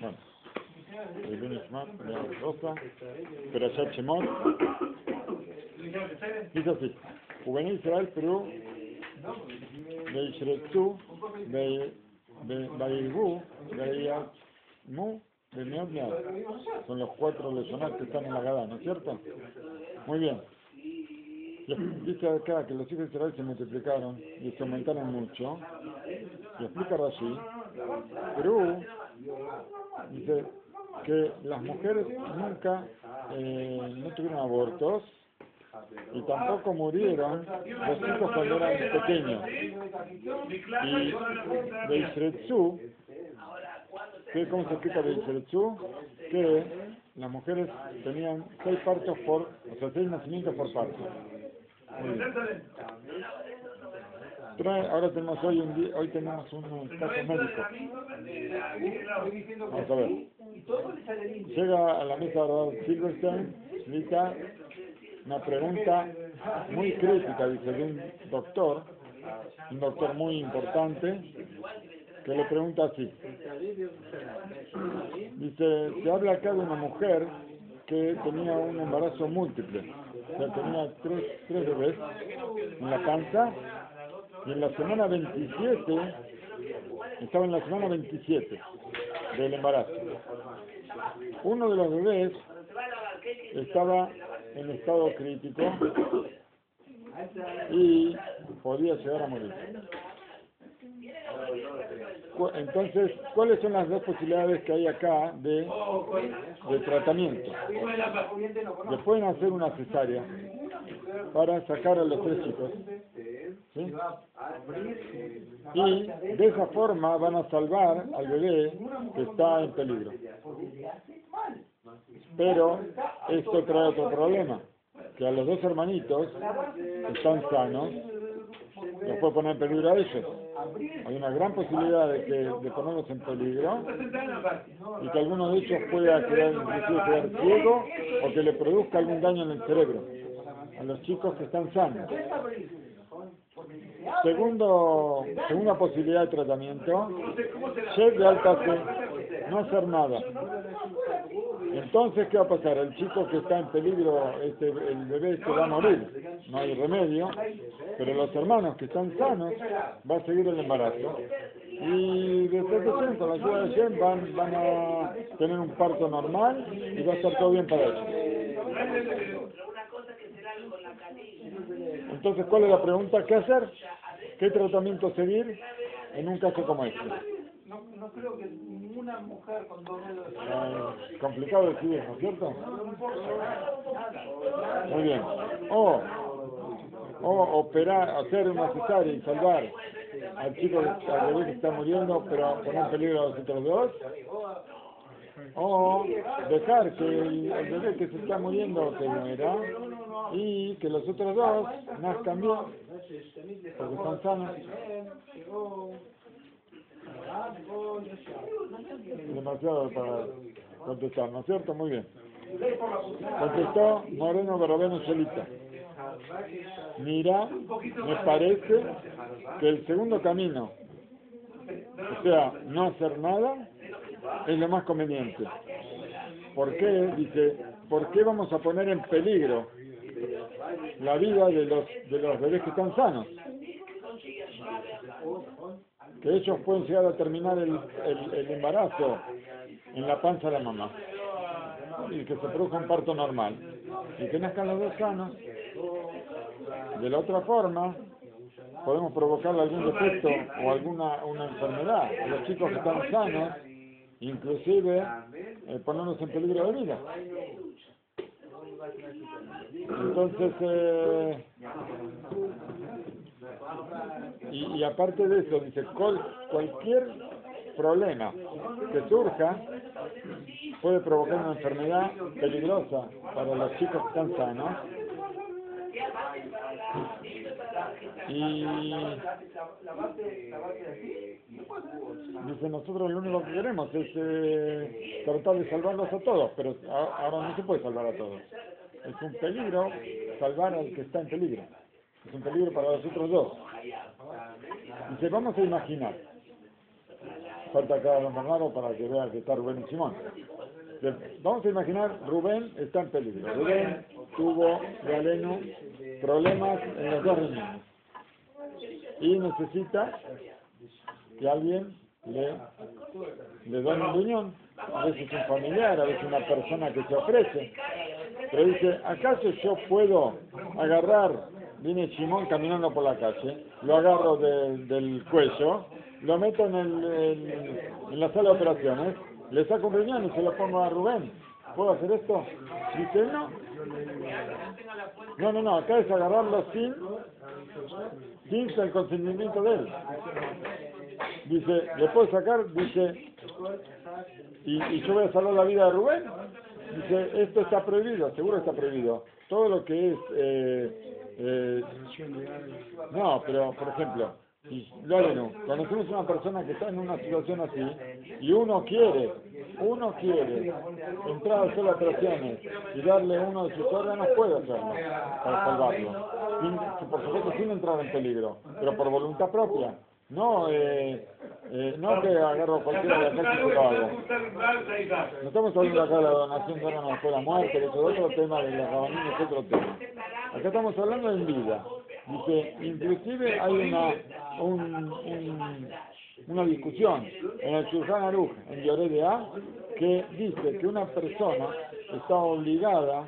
Bueno, el lunes más, la rosa, pero ya Chemot. Dice así: Juvenil Israel, Perú, Beishretsu, Beirgu, Beiamu, Beimeodnead. Son los cuatro lesionados que están en la Gadá, ¿no es cierto? Muy bien. Dice acá que los hijos de Israel se multiplicaron y se aumentaron mucho. Y explica Rashi, Perú dice que las mujeres nunca no tuvieron abortos y tampoco murieron los hijos cuando eran pequeños. Y Beishretsu, ¿cómo se explica Beishretsu? Que las mujeres tenían 6 partos por, o sea, 6 nacimientos por parto. Ahora tenemos hoy tenemos un caso médico. Vamos a ver. Llega a la mesa Rav Zilberstein, explica una pregunta muy crítica, dice, de un doctor muy importante, que le pregunta así. Dice, se habla acá de una mujer que tenía un embarazo múltiple. O sea, tenía 3 bebés en la panza y en la semana 27, estaba en la semana 27 del embarazo. Uno de los bebés estaba en estado crítico y podía llegar a morir. Entonces, ¿cuáles son las dos posibilidades que hay acá de tratamiento? Le pueden hacer una cesárea para sacar a los 3 chicos, ¿sí? Y de esa forma van a salvar al bebé que está en peligro. Pero esto trae otro problema, que a los 2 hermanitos están sanos, los puede poner en peligro a ellos. Hay una gran posibilidad de ponerlos en peligro y que alguno de ellos pueda quedar ciego o que le produzca algún daño en el cerebro a los chicos que están sanos. Segunda posibilidad de tratamiento, de alta fe, no hacer nada. Entonces, ¿qué va a pasar? El chico que está en peligro, el bebé se va a morir, no hay remedio, pero los hermanos que están sanos va a seguir el embarazo. Y después de tiempo, la ayuda de Shem van a tener un parto normal y va a estar todo bien para ellos. Entonces, ¿cuál es la pregunta? ¿Qué hacer? ¿Qué tratamiento seguir en un caso como este? No creo que ninguna mujer con 2 dedos... complicado decidir, ¿no es cierto? Muy bien. O operar, hacer una cesárea y salvar al chico, al bebé que está muriendo, pero poner en peligro a los otros 2. O dejar que el bebé que se está muriendo se muera y que los otros 2 nazcan bien, porque están sanos. Demasiado para contestar, ¿no es cierto? Muy bien. Contestó Moreno Baroveno Celita. Mira, me parece que el segundo camino, o sea, no hacer nada, es lo más conveniente. ¿Por qué? Dice, ¿por qué vamos a poner en peligro la vida de los bebés que están sanos? Que ellos pueden llegar a terminar el embarazo en la panza de la mamá y que se produzca un parto normal y que nazcan los 2 sanos. De la otra forma podemos provocarle algún defecto o una enfermedad a los chicos que están sanos, inclusive ponernos en peligro de vida. Entonces y aparte de eso, dice, cualquier problema que surja puede provocar una enfermedad peligrosa para los chicos que están sanos. Y dice, nosotros lo único que queremos es tratar de salvarlos a todos, pero ahora no se puede salvar a todos. Es un peligro salvar al que está en peligro. Es un peligro para los otros 2. Dice, vamos a imaginar Falta acá Don Bernardo para que vea que está Rubén y Simón. Vamos a imaginar, Rubén está en peligro. Rubén tuvo, Galeno, problemas en los dos riñones. Y necesita que alguien le dé un riñón. A veces un familiar, a veces una persona que se ofrece. Pero dice, ¿acaso yo puedo agarrar? Viene Simón caminando por la calle, lo agarro del cuello, lo meto en la sala de operaciones, le saco un riñón y se lo pongo a Rubén. ¿Puedo hacer esto? Dice, no. No, acá es agarrarlo sin el consentimiento de él. Dice, ¿le puedo sacar? Dice, ¿y yo voy a salvar la vida de Rubén? Dice, esto está prohibido, seguro está prohibido. Todo lo que es... no, pero, por ejemplo, si, Loreno, conocemos una persona que está en una situación así y uno quiere entrar a hacer operaciones y darle uno de sus órganos, puede hacerlo para salvarlo. Por supuesto, sin entrar en peligro, pero por voluntad propia. No que agarro cualquiera de la calle y lo hago. No estamos hablando acá de la donación de órganos después de la muerte, que es otro tema, de la rabanina es otro tema. Acá estamos hablando en vida. Dice, inclusive hay una discusión en el Shulján Aruj, en Yoré de A, que dice que una persona está obligada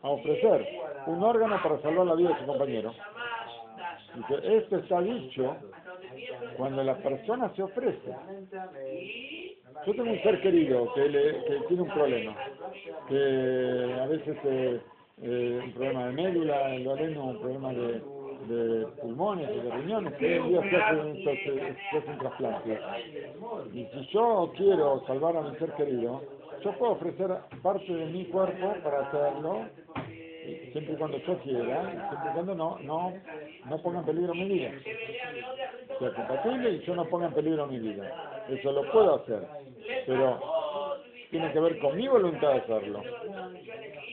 a ofrecer un órgano para salvar la vida de su compañero. Dice, esto está dicho cuando la persona se ofrece. Yo tengo un ser querido que tiene un problema, que a veces un problema de médula, el Moreno, un problema de pulmones, de riñones, que hoy en día se hace un trasplante. Y si yo quiero salvar a mi ser querido, yo puedo ofrecer parte de mi cuerpo para hacerlo, siempre y cuando yo quiera, siempre y cuando no ponga en peligro mi vida. Sea compatible y yo no ponga en peligro mi vida. Eso lo puedo hacer, pero tiene que ver con mi voluntad de hacerlo.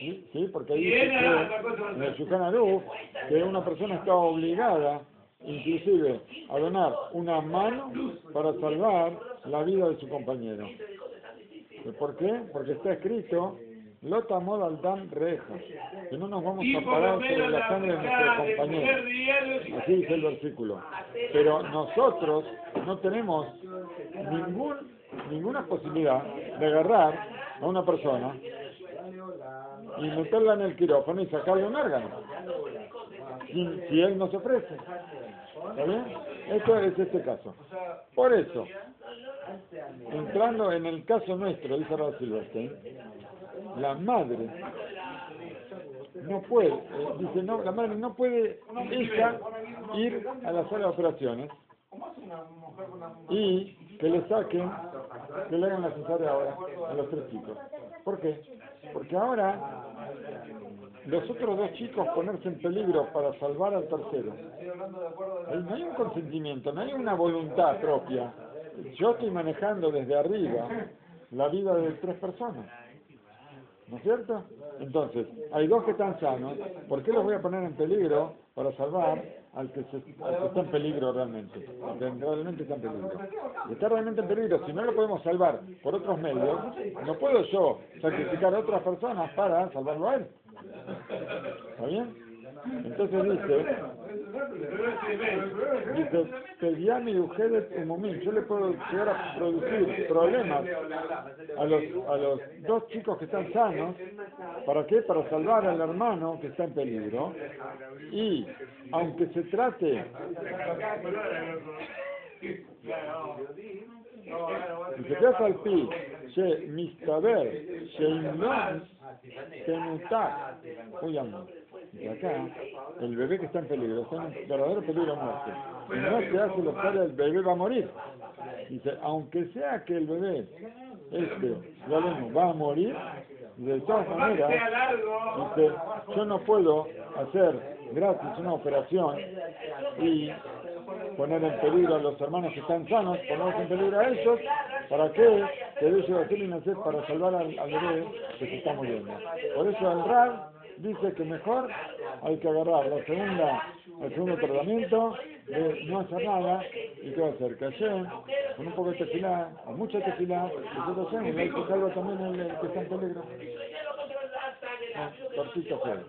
¿Sí? Porque ahí dice que en el Shulján Aruj que una persona está obligada, inclusive, a donar una mano para salvar la vida de su compañero. ¿Por qué? Porque está escrito: Lo tamo dan reja, que no nos vamos a parar sobre la sangre de nuestro compañero. Así dice el versículo. Pero nosotros no tenemos ninguna posibilidad de agarrar a una persona y meterla en el quirófano y sacarle un órgano si él no se ofrece. ¿Está bien? Eso es este caso. Por eso, entrando en el caso nuestro, dice Rav Zilberstein, la madre no puede, dice, no, la madre no puede ella ir a la sala de operaciones y que le saquen, que le hagan la cesárea ahora a los tres chicos. ¿Por qué? Porque ahora los otros dos chicos ponerse en peligro para salvar al tercero. Ahí no hay un consentimiento, no hay una voluntad propia. Yo estoy manejando desde arriba la vida de tres personas, ¿no es cierto? Entonces, hay dos que están sanos, ¿por qué los voy a poner en peligro para salvar al que está en peligro realmente? Al que realmente está en peligro. Está realmente en peligro, si no lo podemos salvar por otros medios, no puedo yo sacrificar a otras personas para salvarlo a él. ¿Está bien? Entonces dice, yo le puedo llegar a producir problemas a los dos chicos que están sanos. ¿Para qué? Para salvar al hermano que está en peligro. Y aunque se trate... Si se queda al pi, se mistaber, se inlón, se nutá. Y acá, el bebé que está en peligro, está en verdadero peligro de muerte. Y no se hace lo cual el bebé va a morir. Dice, aunque sea que el bebé, lo vemos, va a morir, de todas maneras, dice, yo no puedo hacer gratis una operación y poner en peligro a los hermanos que están sanos, ponerlos en peligro a ellos, ¿para qué? Que ellos lo tienen que hacer para salvar al bebé que se está muriendo. Por eso el Rav dice que mejor hay que agarrar el segundo tratamiento de no hacer nada. ¿Y qué va a hacer? Que ayer, con un poco de tefilá, o mucha tefilá, nosotros hacemos, hay que salga también el que está en peligro. Cortito feo.